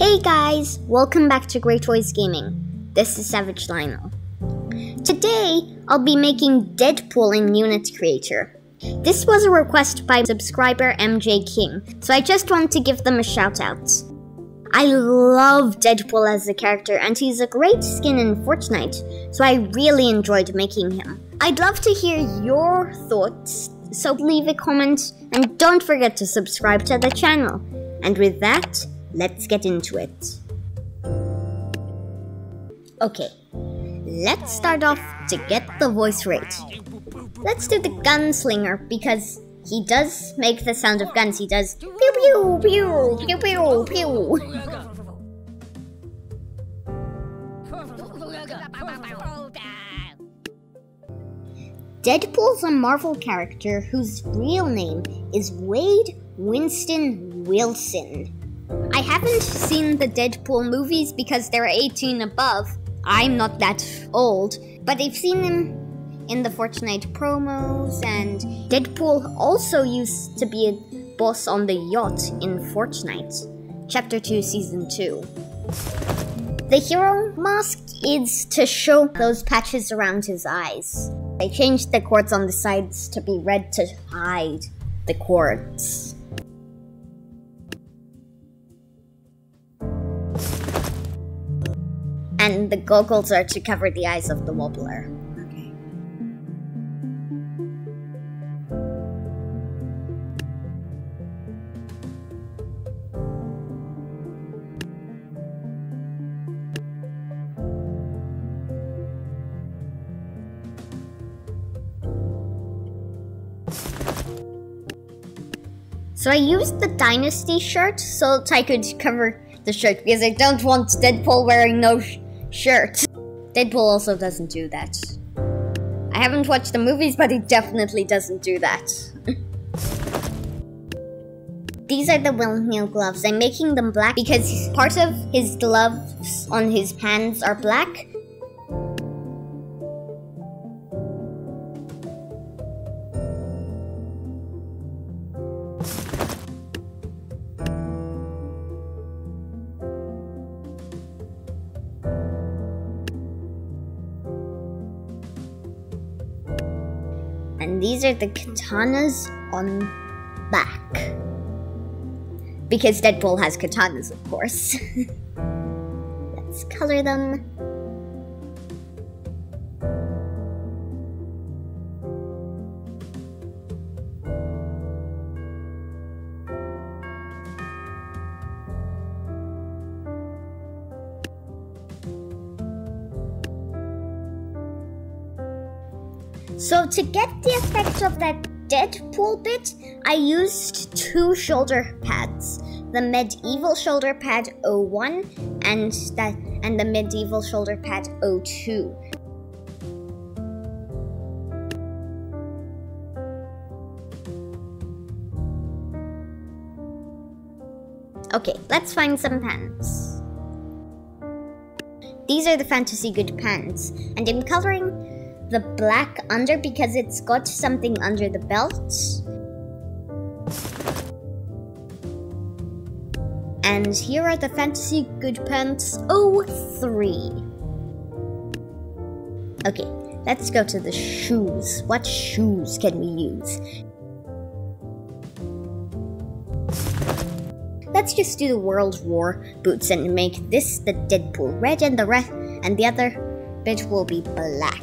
Hey guys, welcome back to GrayToysGaming. This is Savage Lionel. Today, I'll be making Deadpool in Unit Creator. This was a request by subscriber MJ King, so I just want to give them a shout out. I love Deadpool as a character and he's a great skin in Fortnite, so I really enjoyed making him. I'd love to hear your thoughts, so leave a comment and don't forget to subscribe to the channel. And with that, let's get into it. Okay, let's start off to get the voice right. Let's do the gunslinger because he does make the sound of guns. He does pew pew pew pew pew pew. Deadpool's a Marvel character whose real name is Wade Winston Wilson. I haven't seen the Deadpool movies because they're 18 above. I'm not that old, but I've seen him in the Fortnite promos, and Deadpool also used to be a boss on the yacht in Fortnite, Chapter 2, Season 2. The hero mask is to show those patches around his eyes. I changed the cords on the sides to be red to hide the cords. And the goggles are to cover the eyes of the wobbler. Okay. So I used the Dynasty shirt so that I could cover the shirt because I don't want Deadpool wearing no shirt. Deadpool also doesn't do that. I haven't watched the movies, but he definitely doesn't do that. These are the Will Neil gloves. I'm making them black because part of his gloves on his hands are black. And these are the katanas on back. Because Deadpool has katanas, of course. Let's color them. So to get the effect of that Deadpool bit, I used two shoulder pads. The Medieval Shoulder Pad 01 and the Medieval Shoulder Pad 02. Okay, let's find some pants. These are the Fantasy Good pants, and I'm coloring the black under because it's got something under the belt. And here are the Fantasy Good Pants 03. Okay, let's go to the shoes. What shoes can we use? Let's just do the World War boots and make this the Deadpool red and the other bit will be black.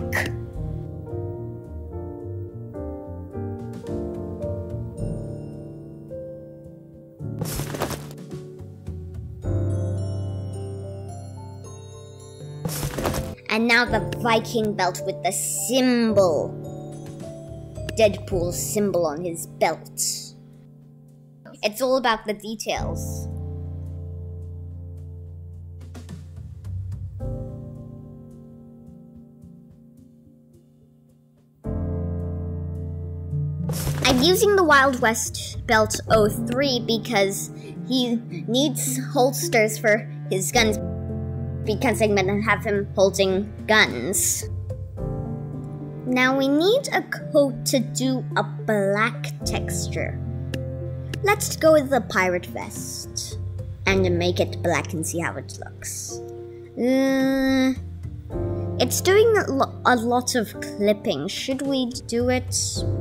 And now the Viking belt with the symbol. Deadpool's symbol on his belt. It's all about the details. I'm using the Wild West belt 03 because he needs holsters for his guns. Because I'm gonna have him holding guns. Now we need a coat to do a black texture. Let's go with the pirate vest. and make it black and see how it looks. It's doing a lot of clipping. Should we do it?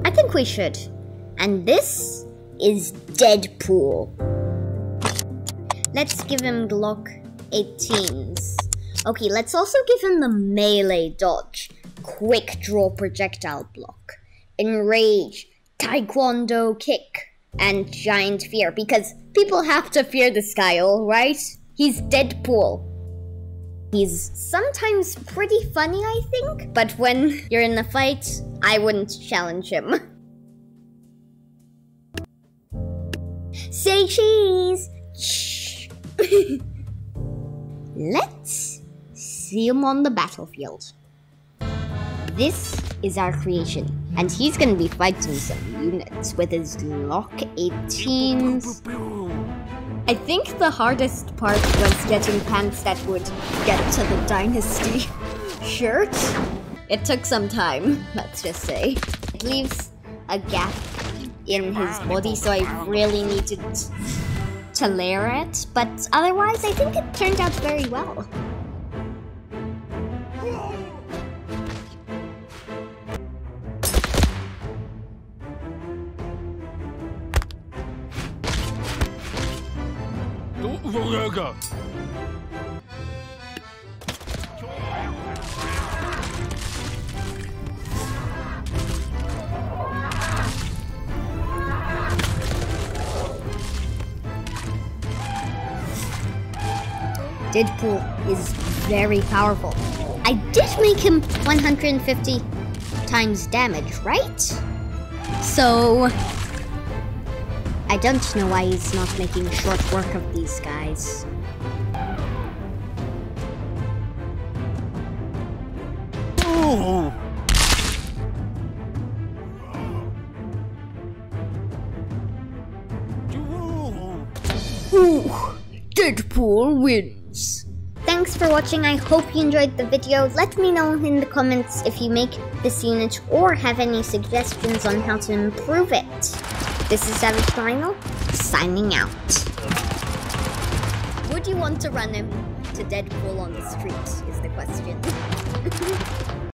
I think we should. And this is Deadpool. Let's give him Glock 18s. Okay, let's also give him the melee dodge, quick draw projectile block, enrage, taekwondo kick, and giant fear, because people have to fear this guy, alright? He's Deadpool. He's sometimes pretty funny, I think, but when you're in a fight, I wouldn't challenge him. Say cheese! Shh. Let's see him on the battlefield. This is our creation, and he's gonna be fighting some units with his Glock 18s. I think the hardest part was getting pants that would get to the dynasty shirt. It took some time, let's just say. It leaves a gap in his body, so I really needed to layer it, but otherwise I think it turned out very well. Deadpool is very powerful. I did make him 150 times damage, right? So, I don't know why he's not making short work of these guys. Oh. Ooh, Deadpool wins. Thanks for watching, I hope you enjoyed the video. Let me know in the comments if you make this unit or have any suggestions on how to improve it. This is Savage Final, signing out. Would you want to run him to Deadpool on the street is the question.